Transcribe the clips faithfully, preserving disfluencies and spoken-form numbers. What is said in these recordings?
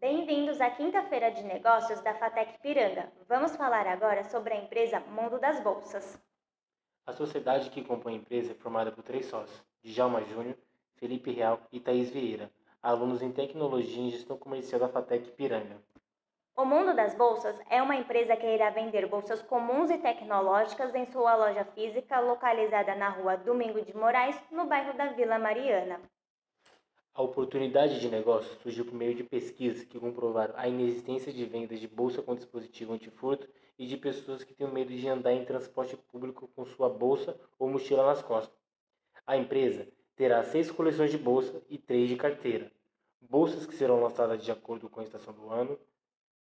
Bem-vindos à quinta-feira de negócios da FATEC Piranga. Vamos falar agora sobre a empresa Mundo das Bolsas. A sociedade que compõe a empresa é formada por três sócios, Djalma Júnior, Felipe Real e Thais Vieira, alunos em Tecnologia e Gestão Comercial da FATEC Piranga. O Mundo das Bolsas é uma empresa que irá vender bolsas comuns e tecnológicas em sua loja física localizada na rua Domingo de Moraes, no bairro da Vila Mariana. A oportunidade de negócio surgiu por meio de pesquisas que comprovaram a inexistência de vendas de bolsa com dispositivo antifurto e de pessoas que têm medo de andar em transporte público com sua bolsa ou mochila nas costas. A empresa terá seis coleções de bolsa e três de carteira, bolsas que serão lançadas de acordo com a estação do ano,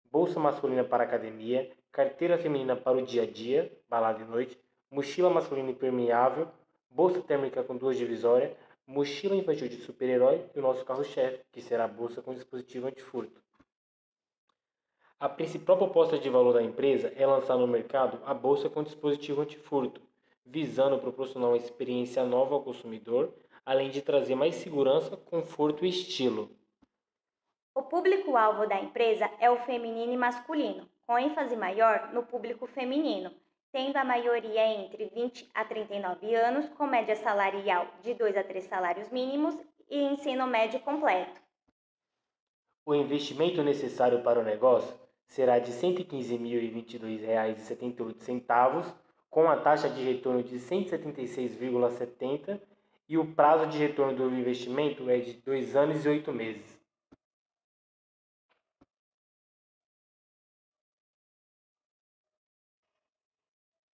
bolsa masculina para academia, carteira feminina para o dia a dia, balada e noite, mochila masculina impermeável, bolsa térmica com duas divisórias, mochila infantil de super-herói e o nosso carro-chefe, que será a bolsa com dispositivo antifurto. A principal proposta de valor da empresa é lançar no mercado a bolsa com dispositivo antifurto, visando proporcionar uma experiência nova ao consumidor, além de trazer mais segurança, conforto e estilo. O público-alvo da empresa é o feminino e masculino, com ênfase maior no público feminino, tendo a maioria entre vinte a trinta e nove anos, com média salarial de dois a três salários mínimos e ensino médio completo. O investimento necessário para o negócio será de cento e quinze mil e vinte e dois reais e setenta e oito centavos, com a taxa de retorno de cento e setenta e seis vírgula setenta e o prazo de retorno do investimento é de dois anos e oito meses.